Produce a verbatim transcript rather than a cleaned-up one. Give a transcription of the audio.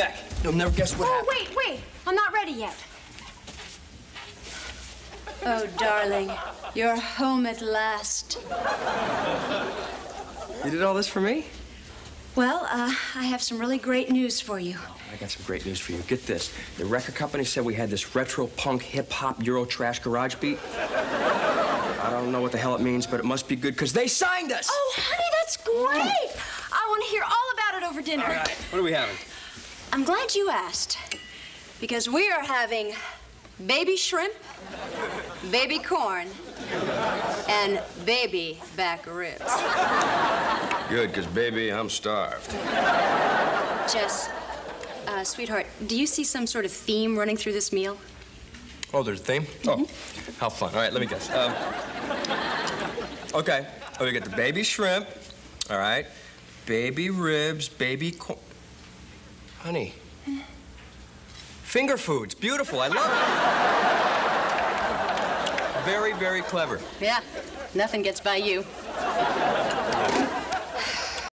Beck, you'll never guess what oh, happened. Wait, wait. I'm not ready yet. Oh, darling, you're home at last. You did all this for me? Well, uh, I have some really great news for you. I got some great news for you. Get this. The record company said we had this retro punk hip hop Euro trash garage beat. I don't know what the hell it means, but it must be good because they signed us. Oh, honey, that's great. I want to hear all about it over dinner. All right. What are we having? I'm glad you asked because we are having baby shrimp, baby corn, and baby back ribs. Good, because, baby, I'm starved. Jess, uh, sweetheart, do you see some sort of theme running through this meal? Oh, there's a theme? Mm-hmm. Oh, how fun. All right, let me guess. Um, okay, oh, we got the baby shrimp, all right, baby ribs, baby corn. Honey. Finger foods, beautiful, I love it. Very, very clever. Yeah, nothing gets by you.